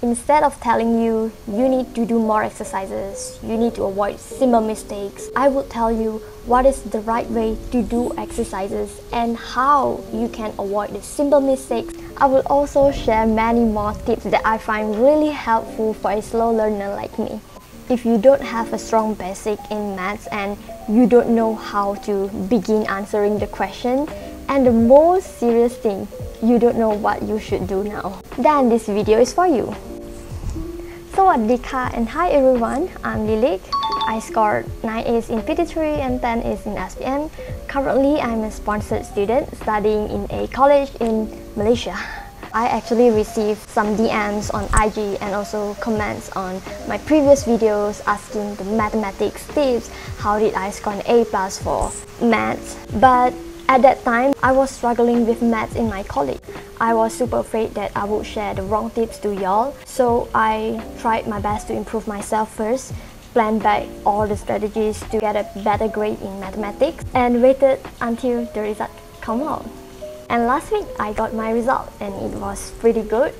Instead of telling you, you need to do more exercises, you need to avoid similar mistakes, I would tell you what is the right way to do exercises and how you can avoid the simple mistakes. I will also share many more tips that I find really helpful for a slow learner like me. If you don't have a strong basic in maths and you don't know how to begin answering the question, and the most serious thing, you don't know what you should do now, then this video is for you. Sawaddeeka and hi everyone, I'm Lilik. I scored 9 A's in PT3 and 10 A's in SPM. Currently, I'm a sponsored student studying in a college in Malaysia. I actually received some DMs on IG and also comments on my previous videos asking the mathematics tips, how did I score an A+ for maths. But at that time, I was struggling with maths in my college. I was super afraid that I would share the wrong tips to y'all, so I tried my best to improve myself first, planned back all the strategies to get a better grade in mathematics, and waited until the result came out. And last week, I got my result and it was pretty good.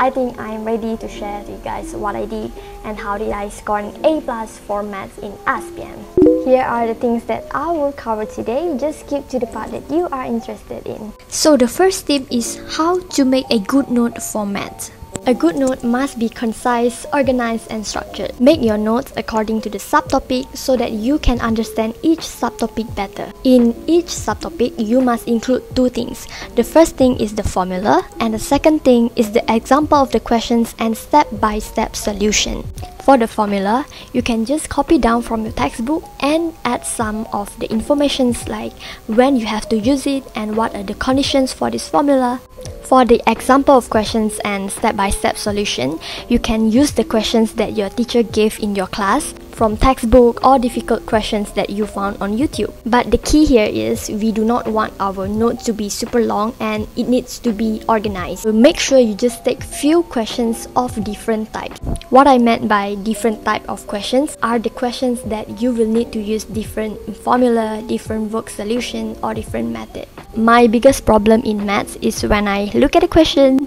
I think I'm ready to share to you guys what I did and how did I score an A+ for maths in SPM. Here are the things that I will cover today, just skip to the part that you are interested in. So the first tip is how to make a good note for maths. A good note must be concise, organized and structured. Make your notes according to the subtopic so that you can understand each subtopic better. In each subtopic, you must include two things. The first thing is the formula and the second thing is the example of the questions and step-by-step solution. For the formula, you can just copy down from your textbook and add some of the informations like when you have to use it and what are the conditions for this formula. For the example of questions and step-by-step solution, you can use the questions that your teacher gave in your class from textbook or difficult questions that you found on YouTube. But the key here is we do not want our notes to be super long and it needs to be organized. So make sure you just take few questions of different types. What I meant by different type of questions are the questions that you will need to use different formula, different work solution or different method. My biggest problem in maths is when I look at a question,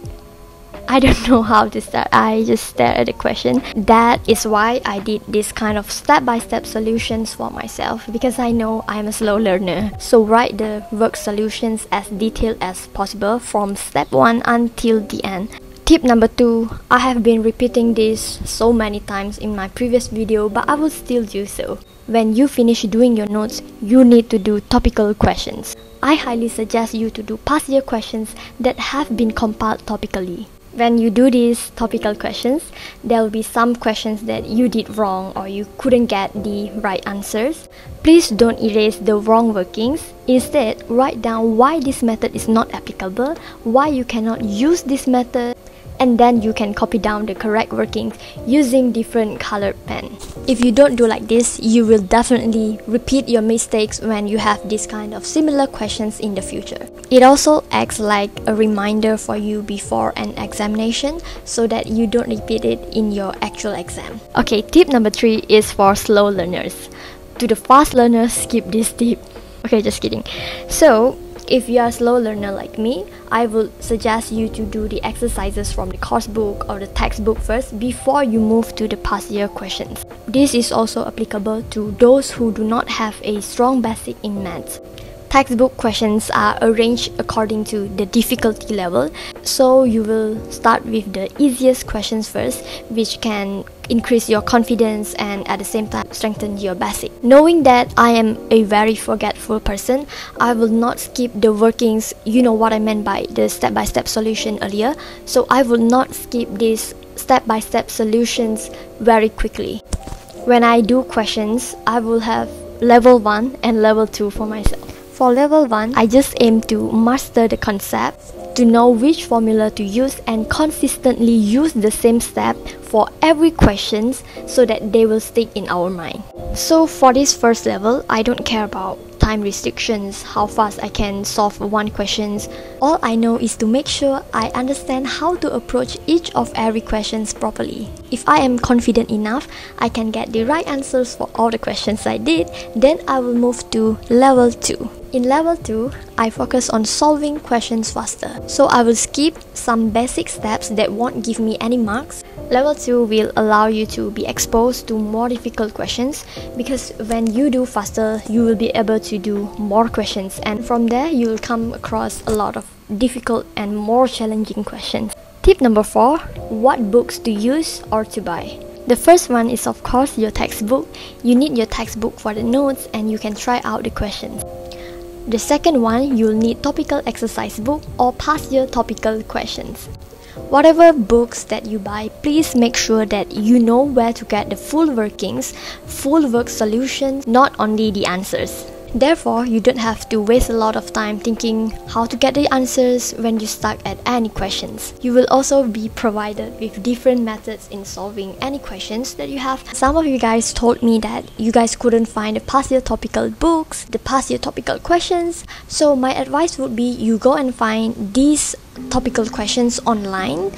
I don't know how to start. I just stare at the question. That is why I did this kind of step-by-step solutions for myself, because I know I'm a slow learner. So write the work solutions as detailed as possible from step 1 until the end. Tip number 2, I have been repeating this so many times in my previous video, but I will still do so. When you finish doing your notes, you need to do topical questions. I highly suggest you to do past year questions that have been compiled topically. When you do these topical questions, there will be some questions that you did wrong or you couldn't get the right answers. Please don't erase the wrong workings. Instead, write down why this method is not applicable, why you cannot use this method, and then you can copy down the correct workings using different colored pen. If you don't do like this, you will definitely repeat your mistakes when you have this kind of similar questions in the future. It also acts like a reminder for you before an examination so that you don't repeat it in your actual exam. Okay, tip number 3 is for slow learners. To the fast learners, skip this tip. Okay, just kidding. So, if you are a slow learner like me, I would suggest you to do the exercises from the course book or the textbook first before you move to the past year questions. This is also applicable to those who do not have a strong basic in maths. Textbook questions are arranged according to the difficulty level, so you will start with the easiest questions first, which can increase your confidence and at the same time strengthen your basic. Knowing that I am a very forgetful person, I will not skip the workings, you know what I meant by the step-by-step solution earlier, so I will not skip these step-by-step solutions very quickly. When I do questions, I will have level 1 and level 2 for myself. For level 1, I just aim to master the concept, to know which formula to use and consistently use the same step for every question so that they will stick in our mind. So for this first level, I don't care about time restrictions, how fast I can solve one question. All I know is to make sure I understand how to approach each of every question properly. If I am confident enough, I can get the right answers for all the questions I did, then I will move to level 2. In level 2, I focus on solving questions faster. So I will skip some basic steps that won't give me any marks. Level 2 will allow you to be exposed to more difficult questions, because when you do faster, you will be able to do more questions, and from there you will come across a lot of difficult and more challenging questions. Tip number 4. What books to use or to buy? The first one is of course your textbook. You need your textbook for the notes and you can try out the questions. The second one, you'll need topical exercise book or past year topical questions. Whatever books that you buy, please make sure that you know where to get the full workings, full work solutions, not only the answers. Therefore, you don't have to waste a lot of time thinking how to get the answers when you're stuck at any questions. You will also be provided with different methods in solving any questions that you have. Some of you guys told me that you guys couldn't find the past year topical books, the past year topical questions. So my advice would be you go and find these topical questions online.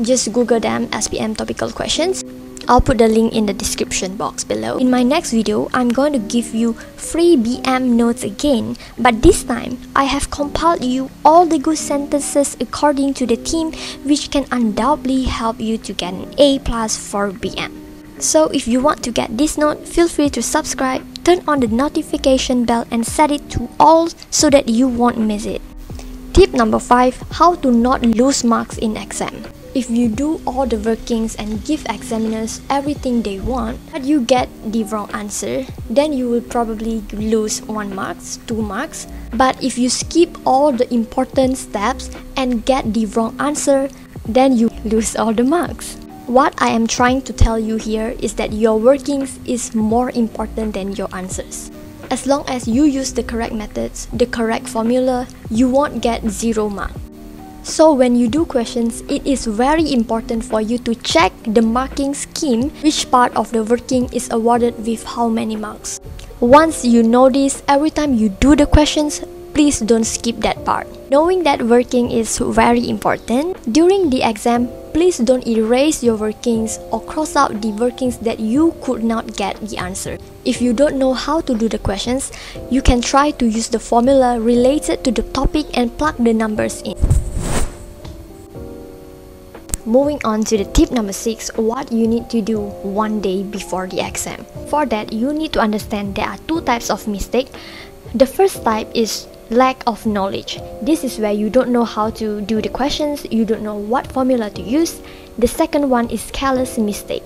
Just Google them, SPM topical questions. I'll put the link in the description box below. In my next video, I'm going to give you free BM notes again, but this time I have compiled you all the good sentences according to the theme, which can undoubtedly help you to get an A+ for BM. So if you want to get this note, feel free to subscribe, turn on the notification bell and set it to all so that you won't miss it. Tip number 5. How to not lose marks in exam. If you do all the workings and give examiners everything they want, but you get the wrong answer, then you will probably lose 1 mark, 2 marks. But if you skip all the important steps and get the wrong answer, then you lose all the marks. What I am trying to tell you here is that your workings is more important than your answers. As long as you use the correct methods, the correct formula, you won't get 0 marks. So when you do questions, it is very important for you to check the marking scheme, which part of the working is awarded with how many marks. Once you know this, every time you do the questions, please don't skip that part. Knowing that working is very important. During the exam, please don't erase your workings or cross out the workings that you could not get the answer. If you don't know how to do the questions, you can try to use the formula related to the topic and plug the numbers in. Moving on to the tip number 6, what you need to do one day before the exam. For that, you need to understand there are 2 types of mistake. The first type is lack of knowledge. This is where you don't know how to do the questions, you don't know what formula to use. The second one is careless mistake.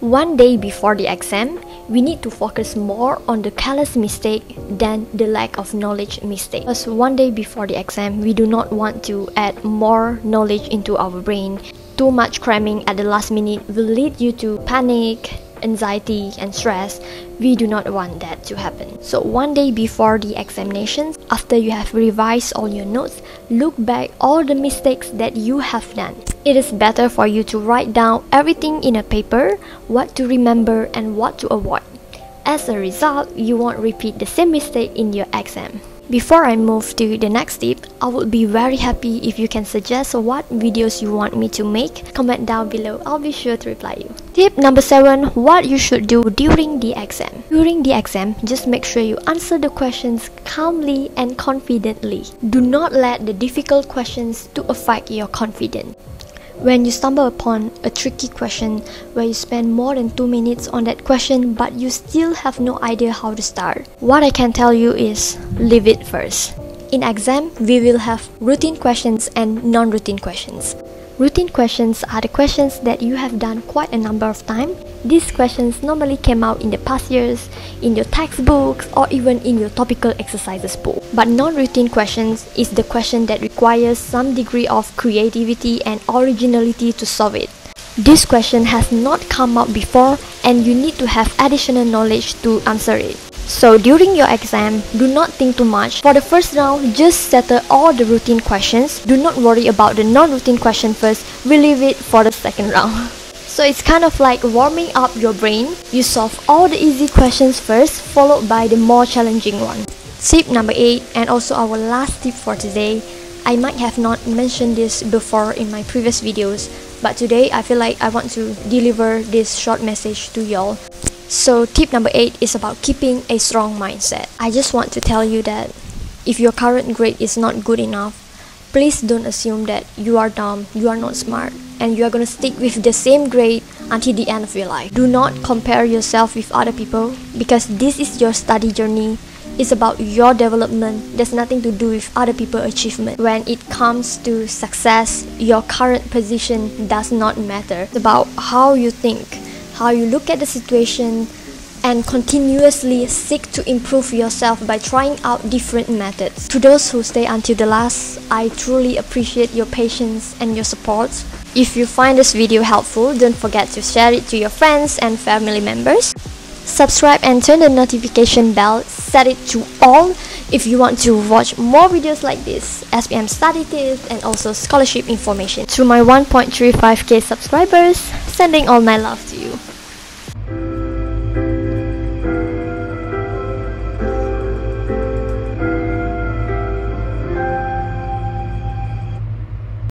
One day before the exam, we need to focus more on the careless mistake than the lack of knowledge mistake. Because one day before the exam, we do not want to add more knowledge into our brain. Too much cramming at the last minute will lead you to panic, anxiety and stress. We do not want that to happen. So one day before the examinations, after you have revised all your notes, look back all the mistakes that you have done. It is better for you to write down everything in a paper, what to remember and what to avoid. As a result, you won't repeat the same mistake in your exam. Before I move to the next tip, I would be very happy if you can suggest what videos you want me to make. Comment down below, I'll be sure to reply you. Tip number 7, what you should do during the exam. During the exam, just make sure you answer the questions calmly and confidently. Do not let the difficult questions to affect your confidence. When you stumble upon a tricky question where you spend more than 2 minutes on that question but you still have no idea how to start, what I can tell you is leave it first. In exam, we will have routine questions and non-routine questions. Routine questions are the questions that you have done quite a number of times. These questions normally came out in the past years, in your textbooks or even in your topical exercises book. But non-routine questions is the question that requires some degree of creativity and originality to solve it. This question has not come up before and you need to have additional knowledge to answer it. So during your exam, do not think too much. For the first round, just settle all the routine questions. Do not worry about the non-routine question first. We'll leave it for the second round. So it's kind of like warming up your brain. You solve all the easy questions first, followed by the more challenging one. Tip number 8, and also our last tip for today. I might have not mentioned this before in my previous videos, But today I feel like I want to deliver this short message to y'all. So tip number 8 is about keeping a strong mindset. I just want to tell you that if your current grade is not good enough, please don't assume that you are dumb, you are not smart, and you are going to stick with the same grade until the end of your life. Do not compare yourself with other people, because this is your study journey. It's about your development. There's nothing to do with other people's achievement. When it comes to success, your current position does not matter. It's about how you think, how you look at the situation, and continuously seek to improve yourself by trying out different methods. To those who stay until the last, I truly appreciate your patience and your support. If you find this video helpful, don't forget to share it to your friends and family members. Subscribe and turn the notification bell, set it to all if you want to watch more videos like this, SPM study tips and also scholarship information. To my 1.35k subscribers, sending all my love to you.